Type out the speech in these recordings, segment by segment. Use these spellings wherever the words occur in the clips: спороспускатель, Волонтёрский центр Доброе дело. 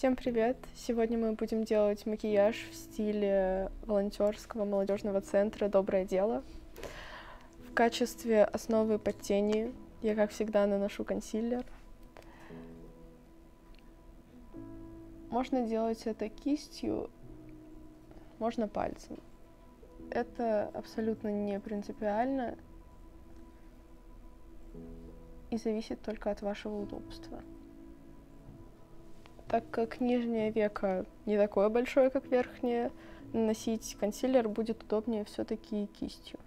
Всем привет! Сегодня мы будем делать макияж в стиле волонтёрского молодежного центра «Доброе дело». В качестве основы под тени я, как всегда, наношу консилер. Можно делать это кистью, можно пальцем. Это абсолютно не принципиально и зависит только от вашего удобства. Так как нижнее веко не такое большое, как верхнее, наносить консилер будет удобнее все-таки кистью.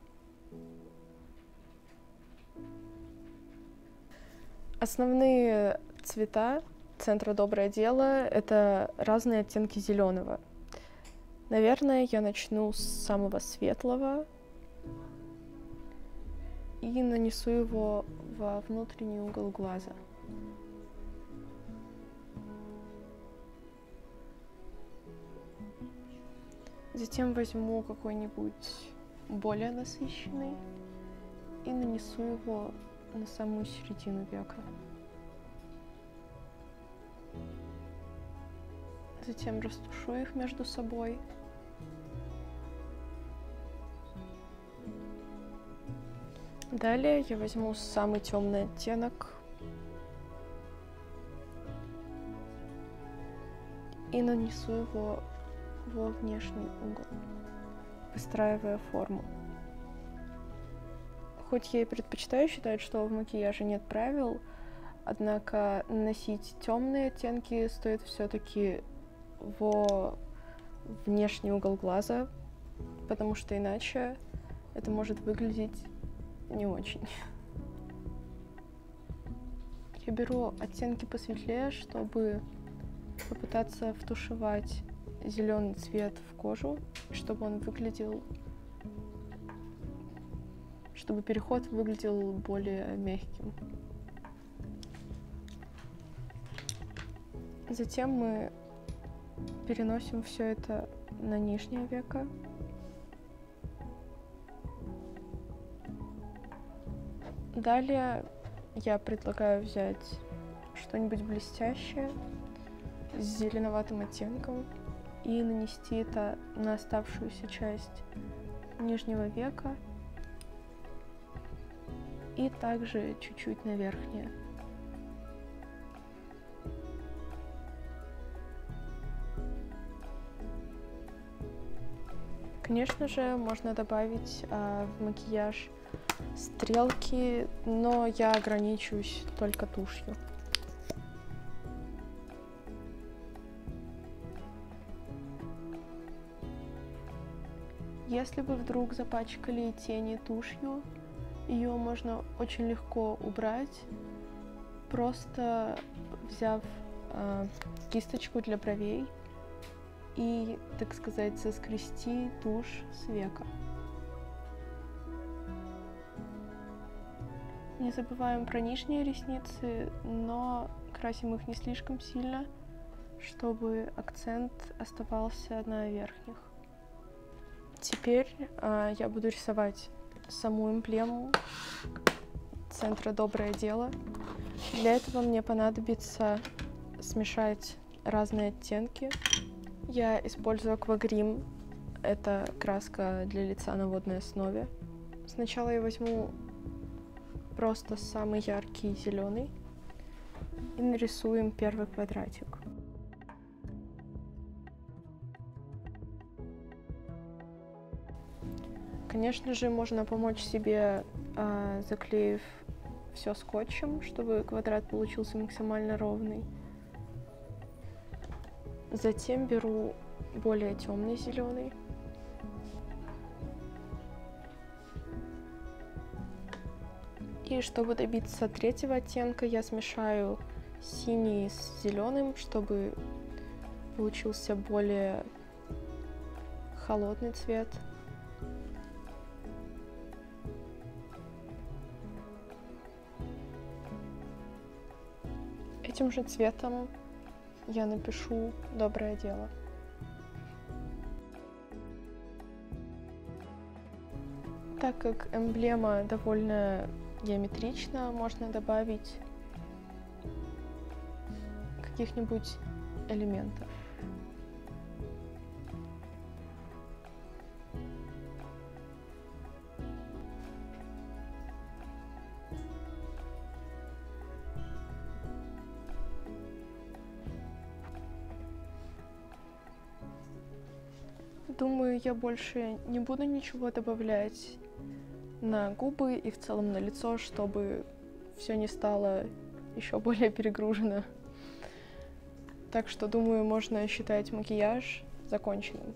Основные цвета центра «Доброе дело» — это разные оттенки зеленого. Наверное, я начну с самого светлого и нанесу его во внутренний угол глаза. Затем возьму какой-нибудь более насыщенный и нанесу его на самую середину века. Затем растушу их между собой. Далее я возьму самый темный оттенок и нанесу его во внешний угол, выстраивая форму. Хоть я и предпочитаю считать, что в макияже нет правил, однако наносить темные оттенки стоит все-таки во внешний угол глаза, потому что иначе это может выглядеть не очень. Я беру оттенки посветлее, чтобы попытаться втушевать зеленый цвет в кожу, чтобы он выглядел, чтобы переход выглядел более мягким. Затем мы переносим все это на нижнее веко. Далее я предлагаю взять что-нибудь блестящее с зеленоватым оттенком и нанести это на оставшуюся часть нижнего века и также чуть-чуть на верхнее. Конечно же, можно добавить в макияж стрелки, но я ограничусь только тушью. Если вы вдруг запачкали тени тушью, ее можно очень легко убрать, просто взяв кисточку для бровей и, так сказать, соскрести тушь с века. Не забываем про нижние ресницы, но красим их не слишком сильно, чтобы акцент оставался на верхних. Теперь я буду рисовать саму эмблему центра «Доброе дело». Для этого мне понадобится смешать разные оттенки. Я использую аквагрим, это краска для лица на водной основе. Сначала я возьму просто самый яркий зеленый и нарисуем первый квадратик. Конечно же, можно помочь себе, заклеив все скотчем, чтобы квадрат получился максимально ровный. Затем беру более темный зеленый и, чтобы добиться третьего оттенка, я смешаю синий с зеленым, чтобы получился более холодный цвет. Этим же цветом я напишу «Доброе дело». Так как эмблема довольно геометрична, можно добавить каких-нибудь элементов. Думаю, я больше не буду ничего добавлять на губы и в целом на лицо, чтобы все не стало еще более перегружено. Так что, думаю, можно считать макияж законченным.